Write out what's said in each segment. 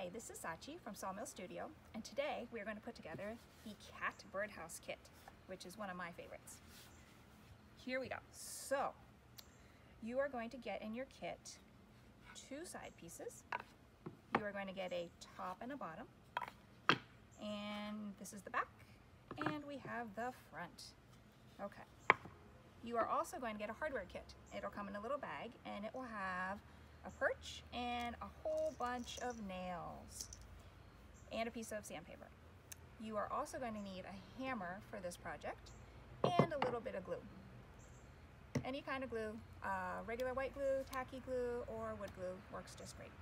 Hi, this is Sachi from Sawmill Studio, and today we are going to put together the Cat Birdhouse kit, which is one of my favorites. Here we go. So, you are going to get in your kit two side pieces. You are going to get a top and a bottom, and this is the back, and we have the front. Okay. You are also going to get a hardware kit. It'll come in a little bag, and it will have a perch and a whole bunch of nails and a piece of sandpaper. You are also going to need a hammer for this project and a little bit of glue. Any kind of glue, regular white glue, tacky glue, or wood glue works just great.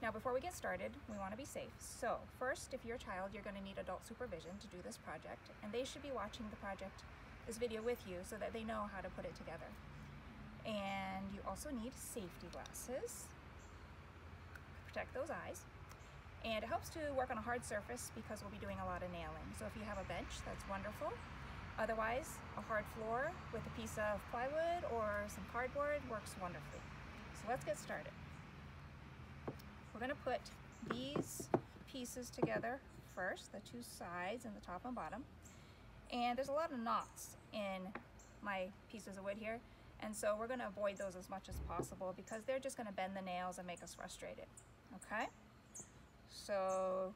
Now before we get started, we want to be safe. So first, if you're a child, you're going to need adult supervision to do this project, and they should be watching this video with you so that they know how to put it together. And you also need safety glasses to protect those eyes. And it helps to work on a hard surface because we'll be doing a lot of nailing. So if you have a bench, that's wonderful. Otherwise, a hard floor with a piece of plywood or some cardboard works wonderfully. So let's get started. We're going to put these pieces together first, the two sides and the top and bottom. And there's a lot of knots in my pieces of wood here. And so we're going to avoid those as much as possible because they're just going to bend the nails and make us frustrated. Okay? So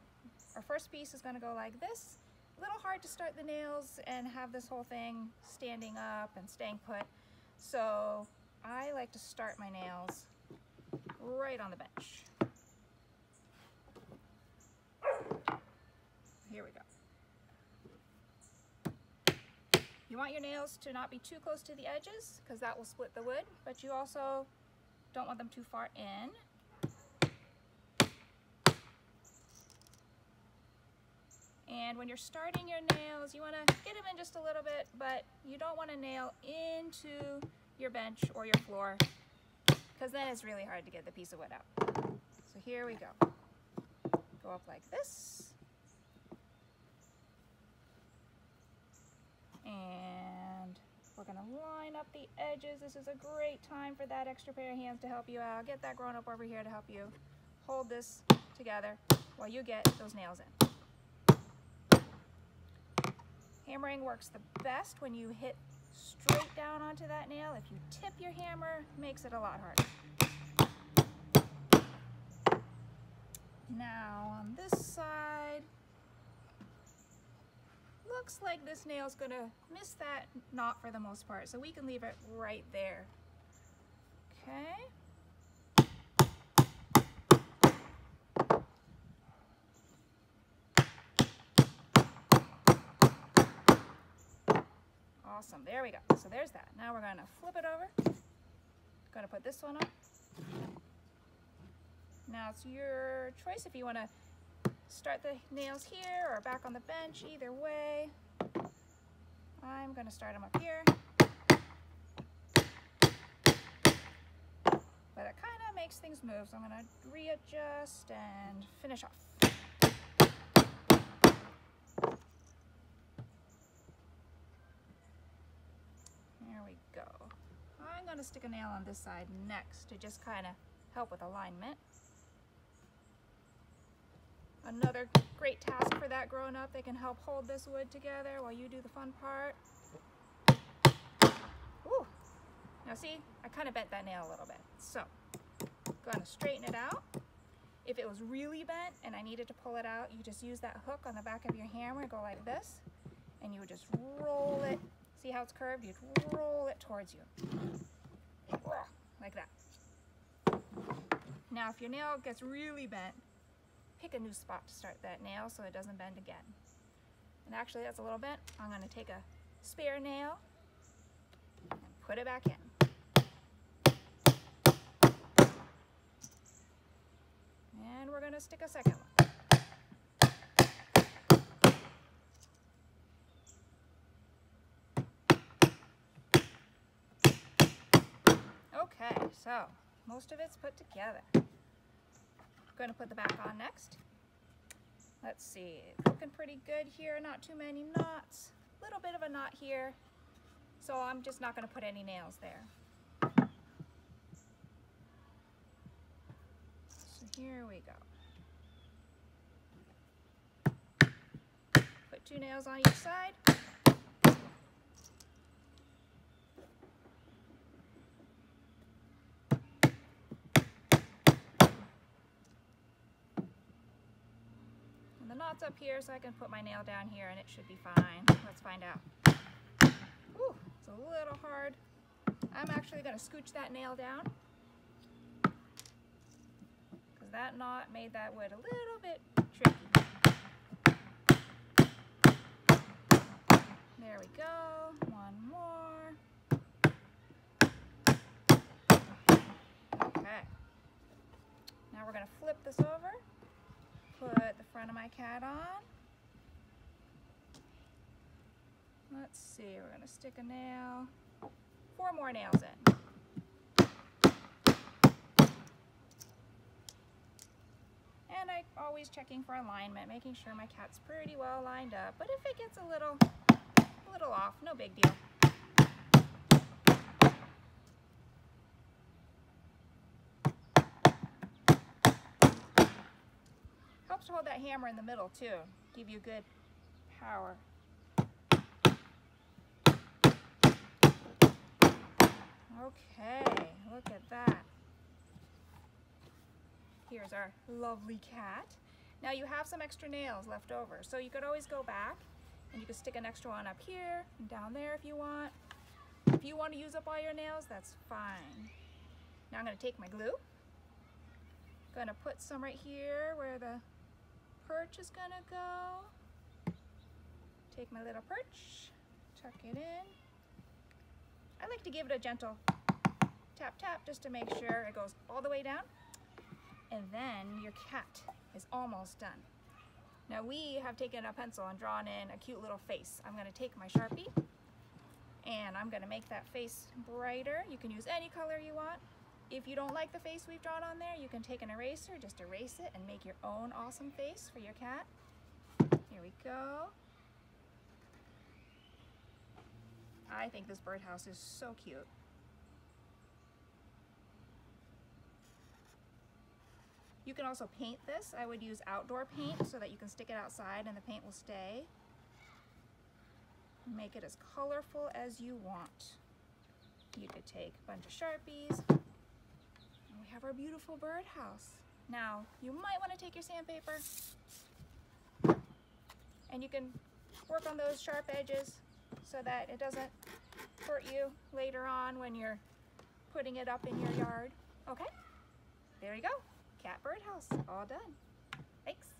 our first piece is going to go like this. A little hard to start the nails and have this whole thing standing up and staying put. So I like to start my nails right on the bench. Here we go. You want your nails to not be too close to the edges because that will split the wood, but you also don't want them too far in. And when you're starting your nails, you want to get them in just a little bit, but you don't want to nail into your bench or your floor because then it's really hard to get the piece of wood out. So here we go. Go up like this. And we're going to line up the edges. This is a great time for that extra pair of hands to help you out. Get that grown up over here to help you hold this together while you get those nails in. Hammering works the best when you hit straight down onto that nail. If you tip your hammer, it makes it a lot harder. Now on this side, looks like this nail's gonna miss that knot for the most part, so we can leave it right there. Okay. Awesome, there we go. So there's that. Now we're gonna flip it over. Gonna put this one up. Now it's your choice if you wanna start the nails here or back on the bench, either way. I'm going to start them up here. But it kind of makes things move, so I'm going to readjust and finish off. There we go. I'm going to stick a nail on this side next to just kind of help with alignment. Another great task for that grown-up. They can help hold this wood together while you do the fun part. Ooh. Now see, I kind of bent that nail a little bit. So, going to straighten it out. If it was really bent and I needed to pull it out, you just use that hook on the back of your hammer, go like this, and you would just roll it. See how it's curved? You'd roll it towards you. Like that. Now if your nail gets really bent, pick a new spot to start that nail so it doesn't bend again. And actually that's a little bent. I'm going to take a spare nail and put it back in. And we're going to stick a second one. Okay, so most of it's put together. Going to put the back on next. Let's see, looking pretty good here, not too many knots, a little bit of a knot here, so I'm just not going to put any nails there. So here we go. two nails on each side. And the knot's up here, so I can put my nail down here and it should be fine. Let's find out. Ooh, it's a little hard. I'm actually going to scooch that nail down, because that knot made that wood a little bit tricky. There we go. One more. Okay. Now we're going to flip this over, put the front of my cat on. Let's see, we're going to stick a nail. 4 more nails in. And I'm always checking for alignment, making sure my cat's pretty well lined up. But if it gets a little off, no big deal. Helps to hold that hammer in the middle too, give you good power. Okay, look at that. Here's our lovely cat. Now you have some extra nails left over, so you could always go back and you could stick an extra one up here and down there if you want. If you want to use up all your nails, that's fine. Now I'm going to take my glue. I'm going to put some right here where the perch is going to go. Take my little perch, tuck it in. I like to give it a gentle tap tap just to make sure it goes all the way down, and then your cat is almost done. Now we have taken a pencil and drawn in a cute little face. I'm going to take my Sharpie and I'm going to make that face brighter. You can use any color you want. If you don't like the face we've drawn on there, you can take an eraser, just erase it and make your own awesome face for your cat. Here we go. I think this birdhouse is so cute. You can also paint this. I would use outdoor paint so that you can stick it outside and the paint will stay. Make it as colorful as you want. You could take a bunch of Sharpies. And we have our beautiful birdhouse. Now, you might want to take your sandpaper and you can work on those sharp edges so that it doesn't hurt you later on when you're putting it up in your yard. Okay, there you go. Cat Birdhouse, all done. Thanks.